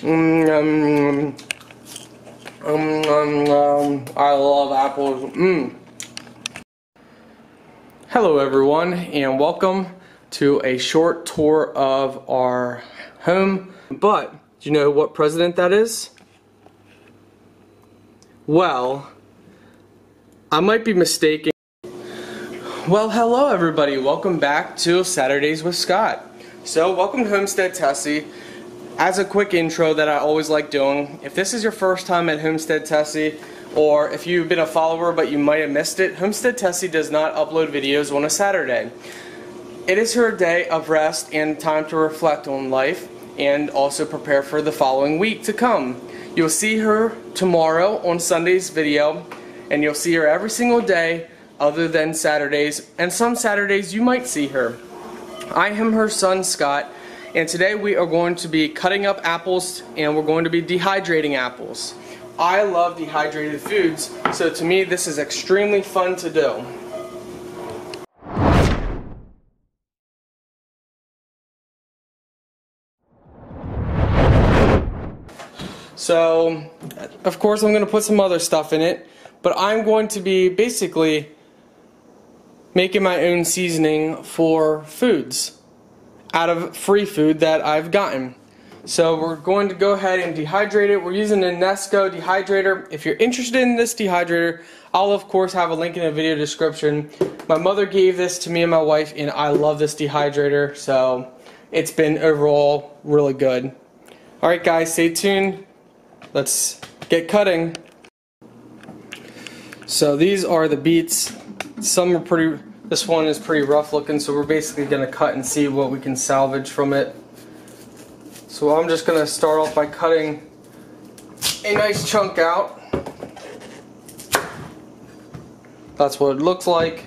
I love apples. Hello everyone, and welcome to a short tour of our home. But do you know what president that is? Well, I might be mistaken. Well, hello everybody, welcome back to Saturdays with Scott. So welcome to Homestead Tessie. As a quick intro that I always like doing, if this is your first time at Homestead Tessie, or if you've been a follower but you might have missed it, Homestead Tessie does not upload videos on a Saturday. It is her day of rest and time to reflect on life and also prepare for the following week to come. You'll see her tomorrow on Sunday's video, and you'll see her every single day other than Saturdays, and some Saturdays you might see her. I am her son, Scott, and today we are going to be cutting up apples, and we're going to be dehydrating apples. I love dehydrated foods, so to me this is extremely fun to do. So, of course I'm going to put some other stuff in it, but I'm going to be basically making my own seasoning for foods out of free food that I've gotten. So we're going to go ahead and dehydrate it. We're using a Nesco dehydrator. If you're interested in this dehydrator, I'll of course have a link in the video description. My mother gave this to me and my wife, and I love this dehydrator, so it's been overall really good. Alright guys, stay tuned. Let's get cutting. So these are the beets. Some are pretty... This one is pretty rough looking, so we're basically going to cut and see what we can salvage from it. So I'm just going to start off by cutting a nice chunk out. That's what it looks like.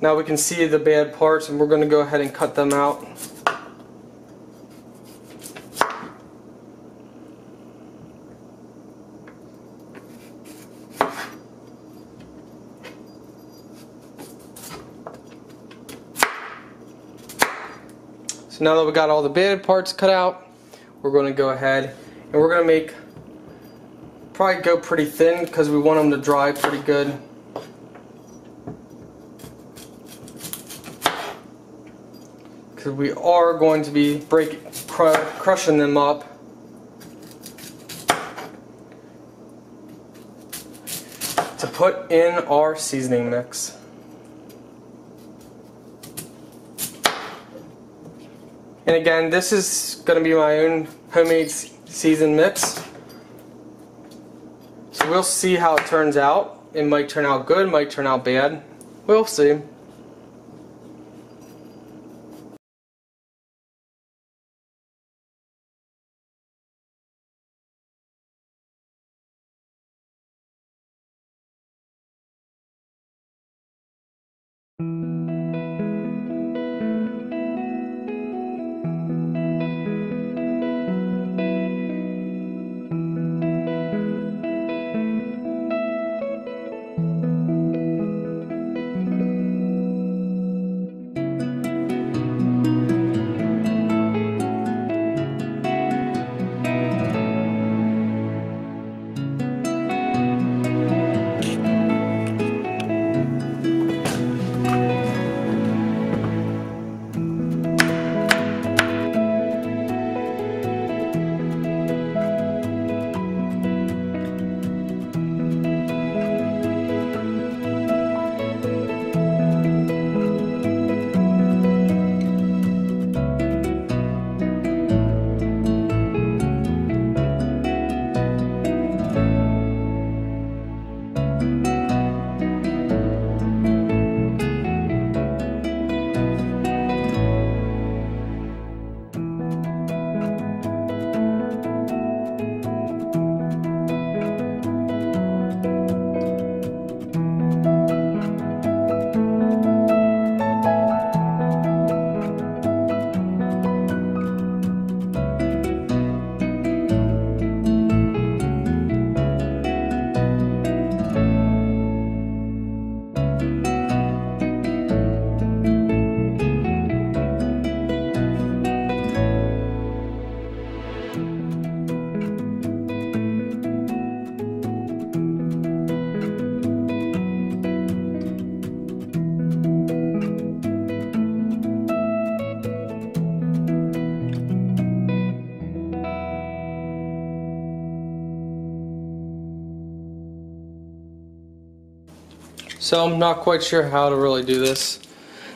Now we can see the bad parts, and we're going to go ahead and cut them out. Now that we got all the bad parts cut out, we're going to go ahead and we're going to make, probably go pretty thin because we want them to dry pretty good. Because we are going to be crushing them up. To put in our seasoning mix. And again, this is going to be my own homemade seasoned mix. So we'll see how it turns out. It might turn out good, might turn out bad. We'll see. So I'm not quite sure how to really do this.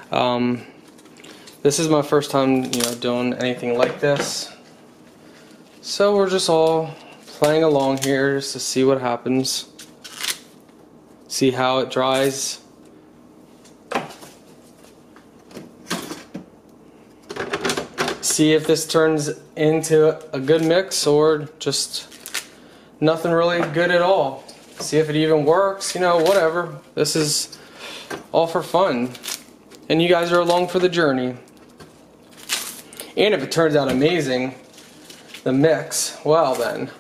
This is my first time, doing anything like this. So we're just all playing along here just to see what happens. See how it dries. See if this turns into a good mix or just nothing really good at all. See if it even works, whatever. This is all for fun. And you guys are along for the journey. And if it turns out amazing, the mix, well then,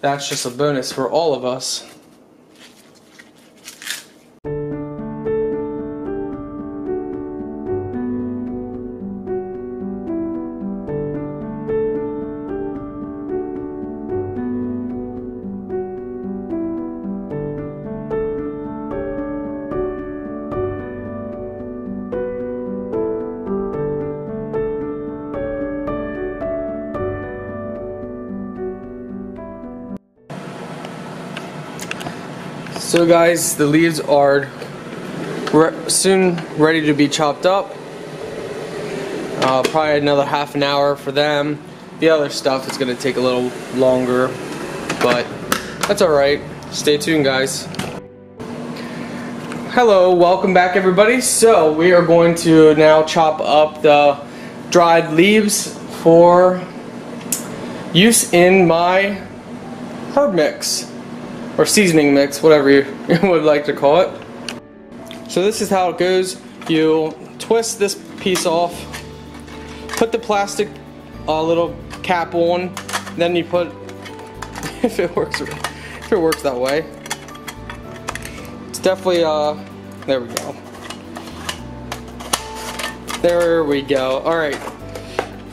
that's just a bonus for all of us. So guys, the leaves are soon ready to be chopped up. Probably another half an hour for them. The other stuff is going to take a little longer, but that's alright. Stay tuned, guys. Hello, welcome back everybody. So we are going to now chop up the dried leaves for use in my herb mix. Or seasoning mix, whatever you would like to call it. So this is how it goes. You twist this piece off, put the plastic little cap on, then you put, if it works that way. It's definitely, there we go. There we go, all right.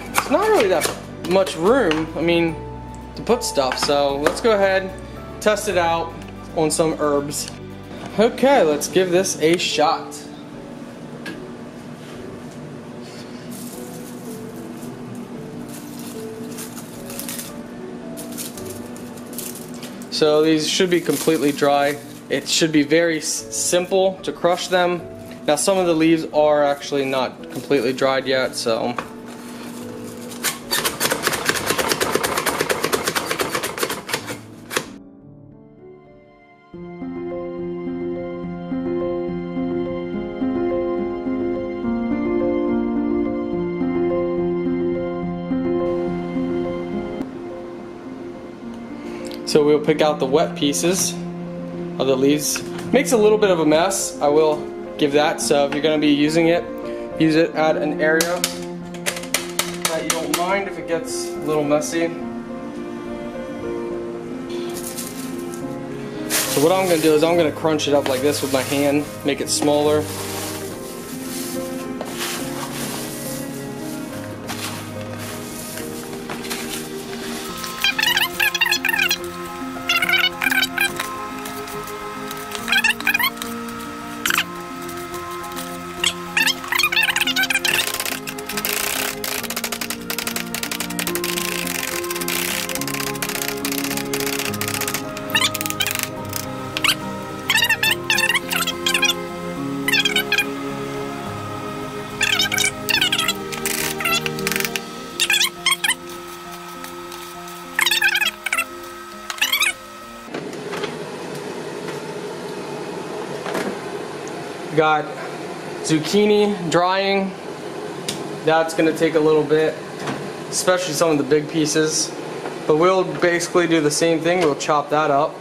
It's not really that much room, to put stuff, so let's go ahead, test it out on some herbs. Okay, let's give this a shot. So these should be completely dry. It should be very simple to crush them. Now some of the leaves are actually not completely dried yet, so. So we'll pick out the wet pieces of the leaves. Makes a little bit of a mess, I will give that. So if you're going to be using it, use it at an area that you don't mind if it gets a little messy. So what I'm going to do is I'm going to crunch it up like this with my hand, make it smaller. Got zucchini drying. That's going to take a little bit, especially some of the big pieces, but we'll basically do the same thing. We'll chop that up.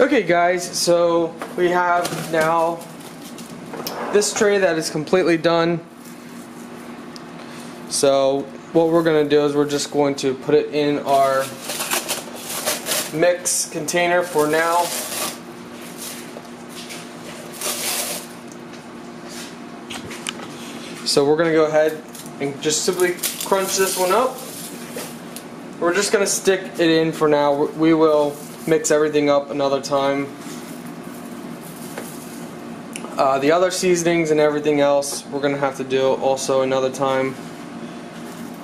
Okay guys, so we have now this tray that is completely done. So what we're going to do is we're just going to put it in our mix container for now. So we're going to go ahead and just simply crunch this one up. We're just going to stick it in for now. We will mix everything up another time. The other seasonings and everything else we're going to have to do also another time.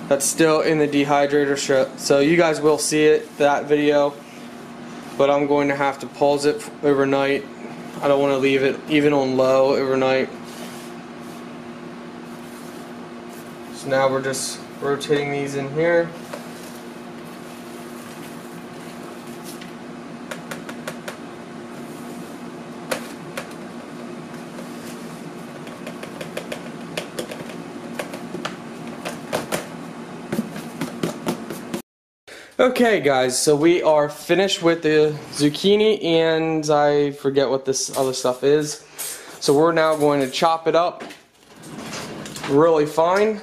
That's still in the dehydrator strip, so you guys will see it, that video, but I'm going to have to pause it overnight. I don't want to leave it even on low overnight. So now we're just rotating these in here. Okay guys, so we are finished with the zucchini, and I forget what this other stuff is. So we're now going to chop it up really fine.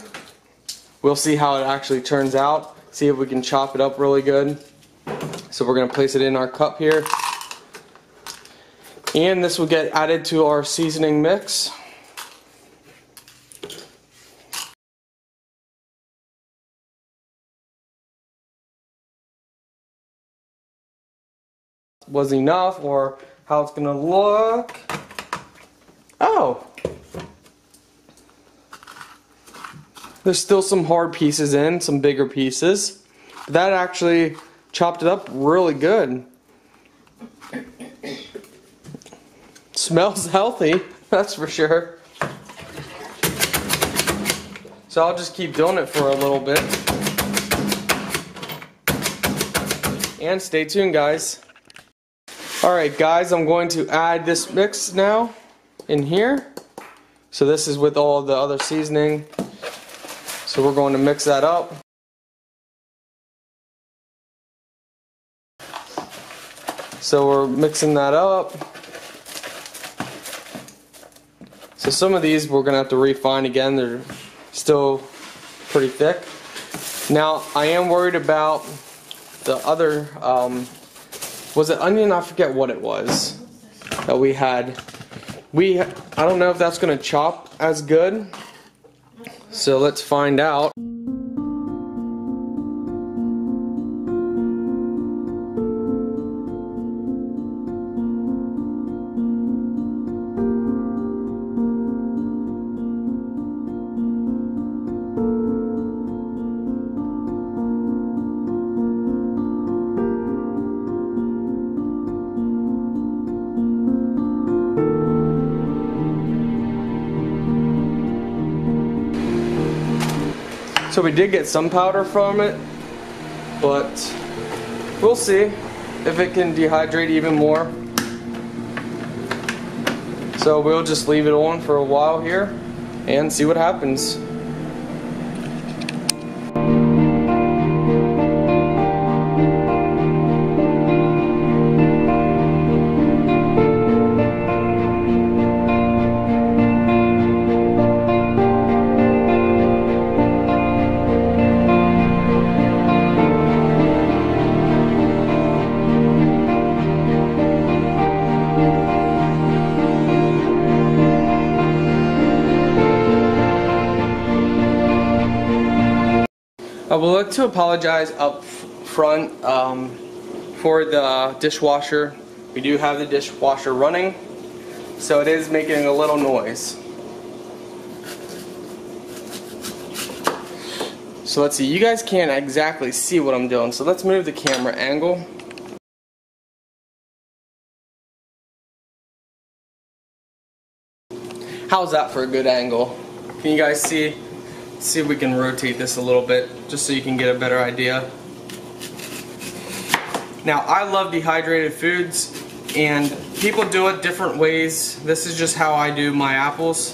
We'll see how it actually turns out, see if we can chop it up really good. So we're going to place it in our cup here. And this will get added to our seasoning mix. Was enough or how it's gonna look. Oh, there's still some hard pieces in, some bigger pieces, but that actually chopped it up really good. Smells healthy, that's for sure. So I'll just keep doing it for a little bit, and stay tuned guys. Alright guys, I'm going to add this mix now in here. So this is with all the other seasoning. So we're going to mix that up. So we're mixing that up. So some of these we're going to have to refine again. They're still pretty thick. Now I am worried about the other was it onion? I forget what it was that we had. I don't know if that's going to chop as good, so let's find out. So we did get some powder from it, but we'll see if it can dehydrate even more. So we'll just leave it on for a while here and see what happens. I would like to apologize up front for the dishwasher. We do have the dishwasher running, so it is making a little noise. So let's see, you guys can't exactly see what I'm doing, so let's move the camera angle. How's that for a good angle? Can you guys see? See if we can rotate this a little bit, just so you can get a better idea. Now, I love dehydrated foods, and people do it different ways. This is just how I do my apples.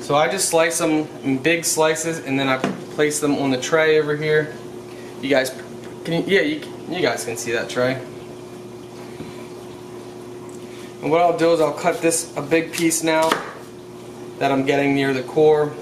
So I just slice them in big slices, and then I place them on the tray over here. You guys can, you guys can see that tray. And what I'll do is I'll cut this a big piece now that I'm getting near the core.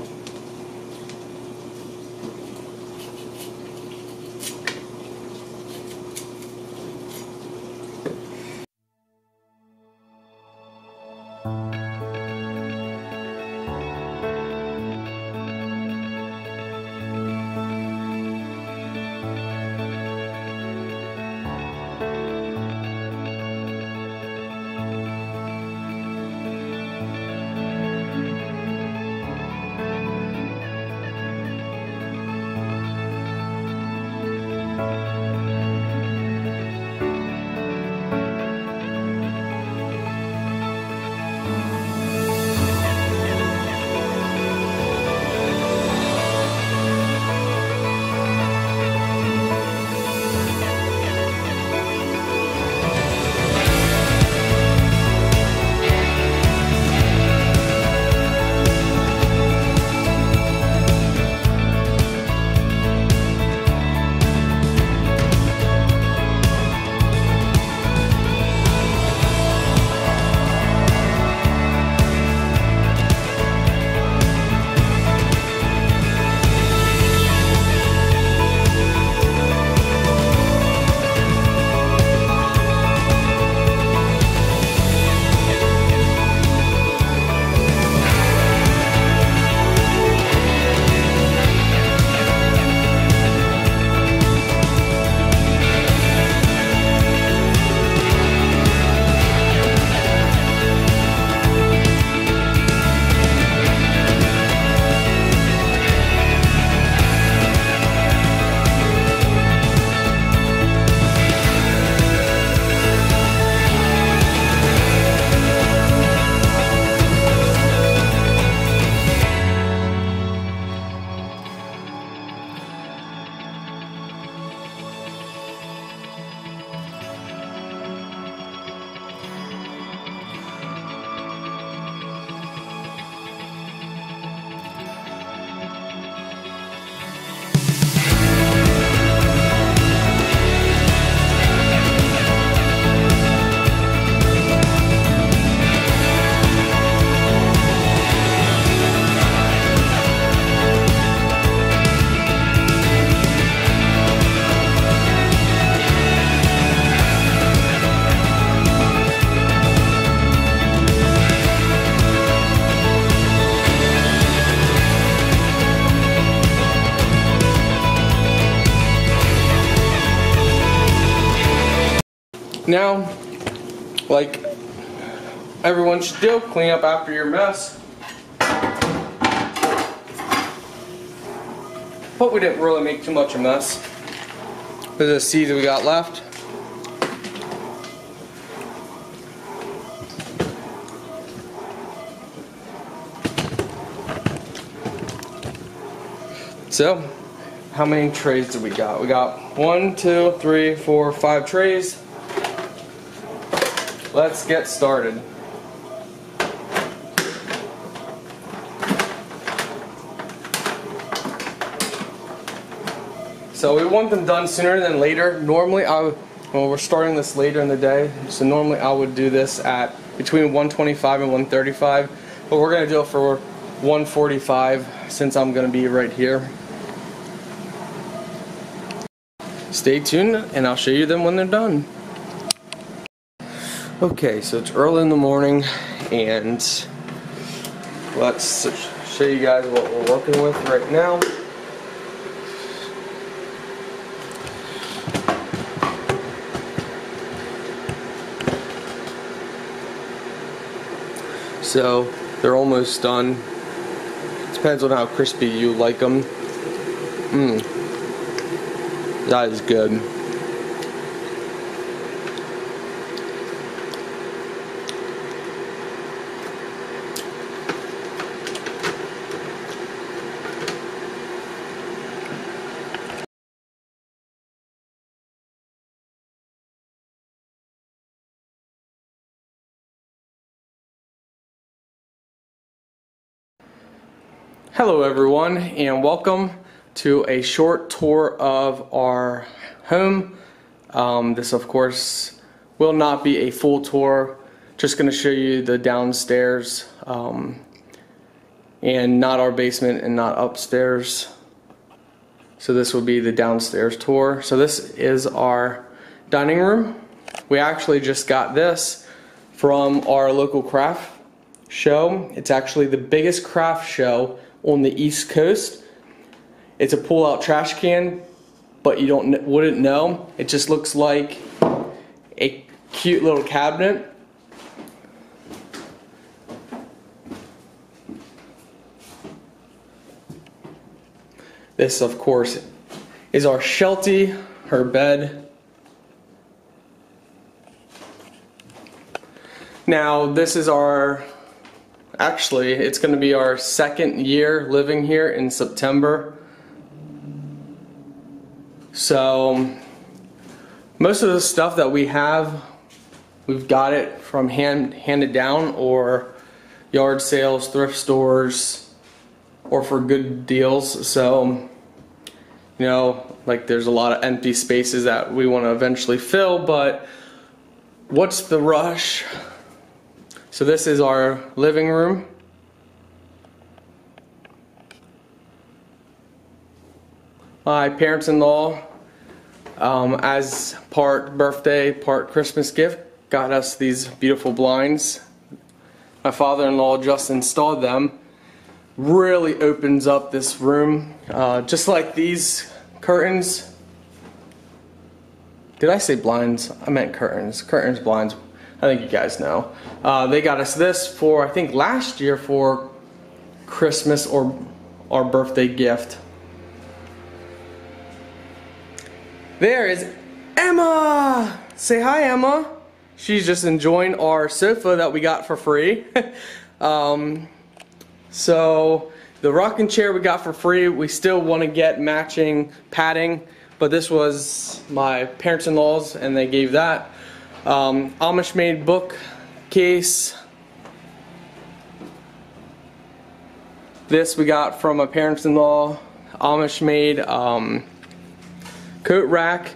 Now, like everyone should do, clean up after your mess. But we didn't really make too much of a mess with the seeds we got left. So, how many trays did we got? We got 5 trays. Let's get started. So we want them done sooner than later. Normally, well, we're starting this later in the day, so normally I would do this at between 125 and 135, but we're going to do it for 145 since I'm going to be right here. Stay tuned and I'll show you them when they're done. Okay, so it's early in the morning and let's show you guys what we're working with right now. So they're almost done. Depends on how crispy you like them. That is good. Hello everyone, and welcome to a short tour of our home. This of course will not be a full tour, just going to show you the downstairs and not our basement and not upstairs. So this will be the downstairs tour. So this is our dining room. We actually just got this from our local craft show. It's actually the biggest craft show on the East Coast. It's a pull-out trash can, but you wouldn't know. It just looks like a cute little cabinet. This, of course, is our Sheltie, her bed. Now, this is our... Actually, it's going to be our second year living here in September. So, most of the stuff that we have, we've got it from handed down or yard sales, thrift stores, or for good deals. So, you know, like there's a lot of empty spaces that we want to eventually fill, but what's the rush? So this is our living room. My parents-in-law, as part birthday, part Christmas gift, got us these beautiful blinds. My father-in-law just installed them. Really opens up this room, just like these curtains. Did I say blinds? I meant curtains. Curtains, blinds. I think you guys know. They got us this for, I think, last year for Christmas or our birthday gift. There is Emma! Say hi, Emma. She's just enjoying our sofa that we got for free. So the rocking chair we got for free. We still want to get matching padding, but this was my parents-in-law's and they gave that. Amish made bookcase. This we got from a parents-in-law. Amish made coat rack.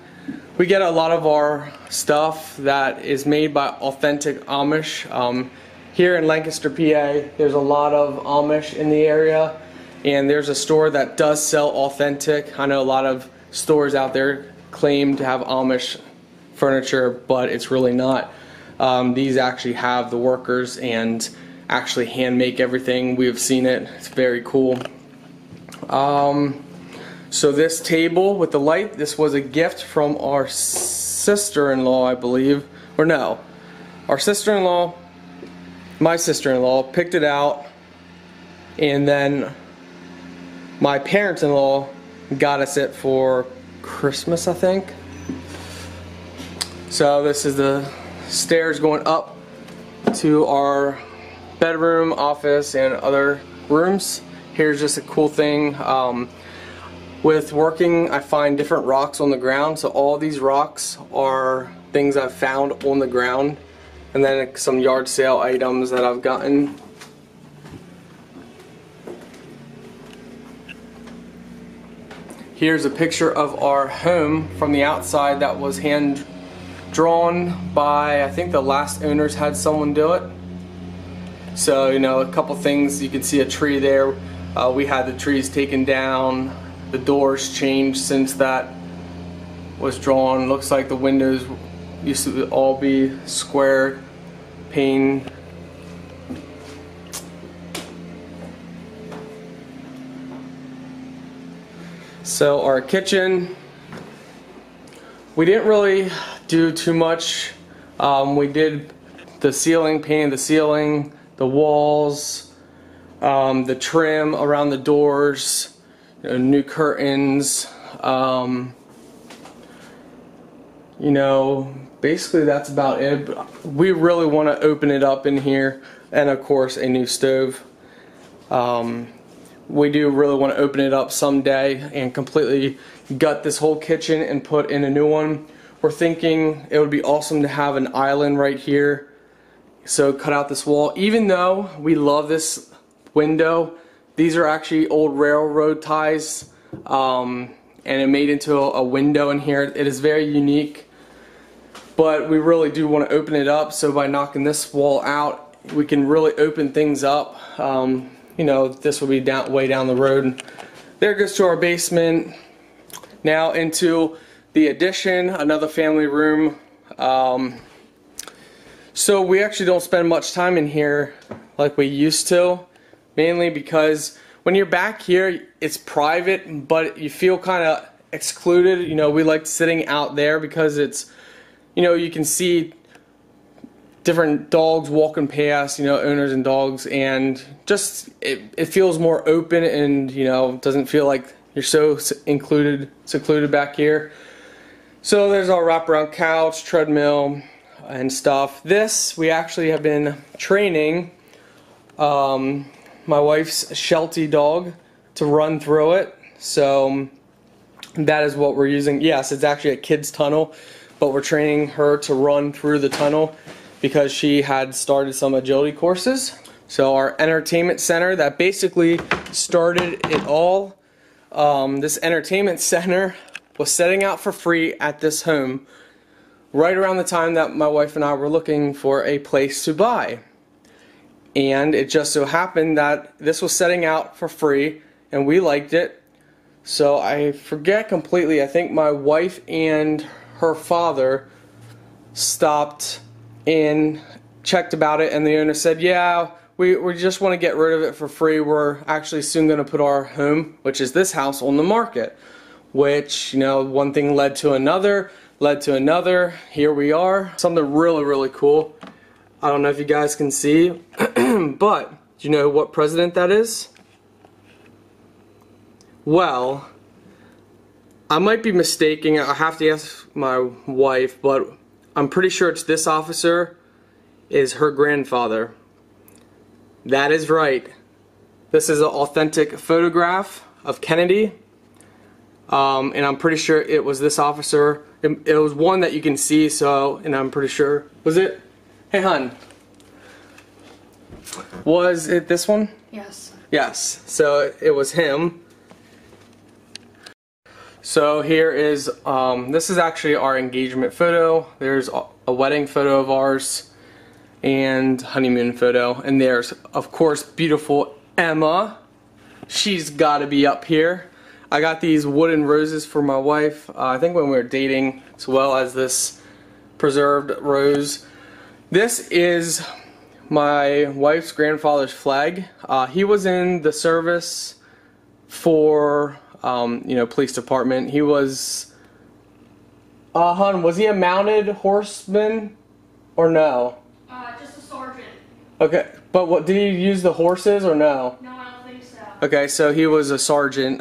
We get a lot of our stuff that is made by authentic Amish. Here in Lancaster, PA, there's a lot of Amish in the area, and there's a store that does sell authentic. I know a lot of stores out there claim to have Amish furniture, but it's really not. These actually have the workers and actually hand make everything. We've seen it. It's very cool. So this table with the light, this was a gift from our sister-in-law, I believe. or no. Our sister-in-law, my sister-in-law, picked it out, and then my parents-in-law got us it for Christmas, I think. So this is the stairs going up to our bedroom, office, and other rooms. Here's just a cool thing. With working, I find different rocks on the ground. So all these rocks are things I've found on the ground, and then some yard sale items that I've gotten. Here's a picture of our home from the outside that was hand drawn by, I think the last owners had someone do it. So, you know, a couple things, you can see a tree there. We had the trees taken down, the doors changed since that was drawn. Looks like the windows used to all be square pane. So our kitchen, we didn't really do too much. We did the ceiling, painted the ceiling, the walls, the trim around the doors, you know, new curtains, you know, basically that's about it. But we really want to open it up in here, and of course a new stove. We do really want to open it up someday and completely gut this whole kitchen and put in a new one. We're thinking it would be awesome to have an island right here. So cut out this wall. Even though we love this window, these are actually old railroad ties, and it made into a window in here. It is very unique, but we really do want to open it up. So by knocking this wall out, we can really open things up. You know, this will be down, way down the road. There goes to our basement. Now into the addition, another family room. So we actually don't spend much time in here like we used to, mainly because when you're back here it's private, but you feel kind of excluded. You know, we like sitting out there because it's, you know, you can see different dogs walking past, you know, owners and dogs, and just it feels more open, and you know, doesn't feel like you're so secluded back here. So there's our wraparound couch, treadmill, and stuff. This, we actually have been training my wife's Sheltie dog to run through it, so that is what we're using. Yes, it's actually a kid's tunnel, but we're training her to run through the tunnel because she had started some agility courses. So our entertainment center that basically started it all. This entertainment center was setting out for free at this home right around the time that my wife and I were looking for a place to buy, and it just so happened that this was setting out for free and we liked it. So I forget completely, I think my wife and her father stopped and checked about it, and the owner said, yeah, we just want to get rid of it for free. We're actually soon going to put our home, which is this house, on the market. Which, you know, one thing led to another, led to another. Here we are. Something really, really cool. I don't know if you guys can see, but do you know what president that is? Well, I might be mistaken. I have to ask my wife, but I'm pretty sure it's this officer is her grandfather. That is right. This is an authentic photograph of Kennedy. And I'm pretty sure it was this officer. It was one that you can see, so, and I'm pretty sure, was it? Hey, hun. Was it this one? Yes. Yes, so it was him. So here is, this is actually our engagement photo. There's a wedding photo of ours and honeymoon photo. And there's, of course, beautiful Emma. She's gotta be up here. I got these wooden roses for my wife, I think when we were dating, as well as this preserved rose. This is my wife's grandfather's flag. He was in the service for, you know, police department. He was, was he a mounted horseman? Or no? Just a sergeant. Okay, but what, did he use the horses or no? No, I don't think so. Okay, so he was a sergeant.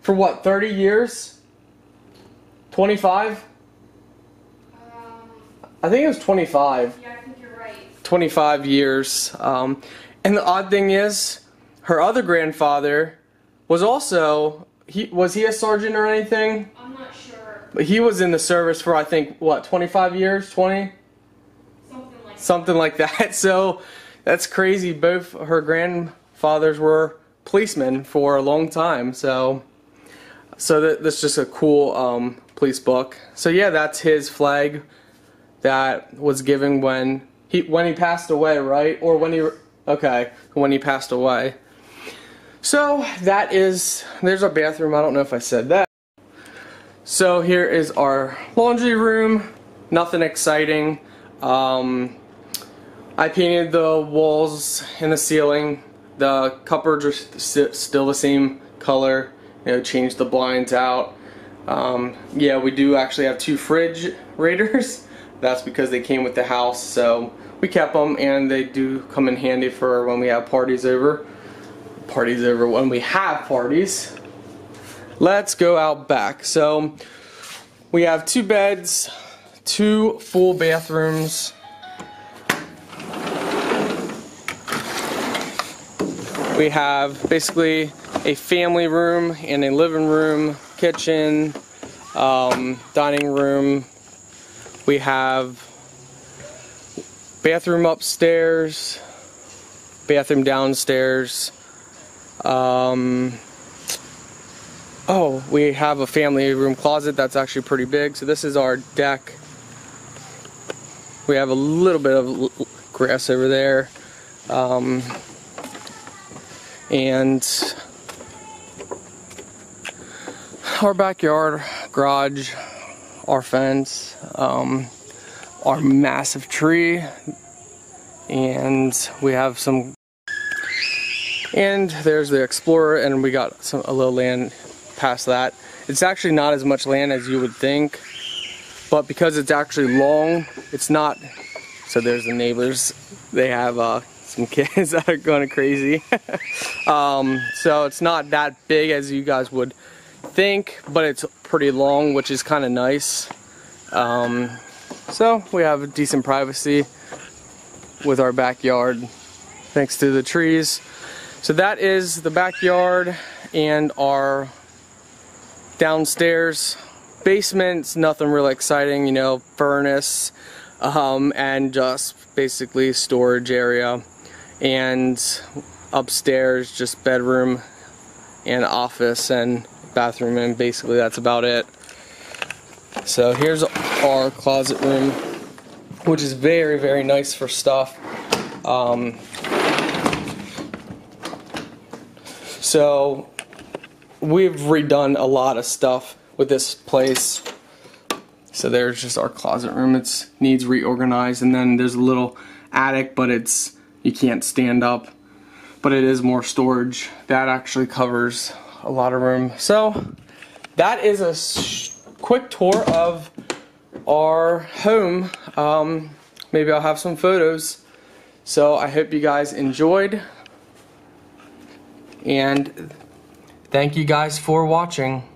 For what, 30 years? 25? I think it was 25. Yeah, I think you're right. 25 years. And the odd thing is, her other grandfather was also, was he a sergeant or anything? I'm not sure. But he was in the service for, I think, what, 25 years? 20? Something like that. So that's crazy. Both her grandfathers were policemen for a long time. So that's just a cool police book. So yeah, that's his flag that was given when he passed away, right? Or when he passed away. So that is, there's our bathroom. I don't know if I said that. So here is our laundry room. Nothing exciting. I painted the walls and the ceiling. The cupboards are still the same color. You know, changed the blinds out. Yeah, we do actually have two refrigerators. That's because they came with the house, so we kept them, and they do come in handy for when we have parties over. When we have parties. Let's go out back. So we have two beds. Two full bathrooms. We have basically a family room and a living room, kitchen, dining room. We have bathroom upstairs, bathroom downstairs. Oh, we have a family room closet that's actually pretty big. So this is our deck. We have a little bit of grass over there, and our backyard, garage, our fence, our massive tree, and we have some, and there's the Explorer, and we got a little land past that. It's actually not as much land as you would think. But because it's actually long, it's not. So there's the neighbors. They have some kids that are going crazy. So it's not that big as you guys would think, but it's pretty long, which is kind of nice. So we have a decent privacy with our backyard, thanks to the trees. So that is the backyard and our downstairs. Basement's nothing really exciting, you know, furnace, and just basically storage area, and upstairs just bedroom and office and bathroom, and basically that's about it. So here's our closet room, which is very, very nice for stuff. So we've redone a lot of stuff with this place. So there's just our closet room. It needs reorganized, and then there's a little attic, but it's, you can't stand up, but it is more storage. That actually covers a lot of room. So that is a quick tour of our home. Maybe I'll have some photos. So I hope you guys enjoyed, and thank you guys for watching.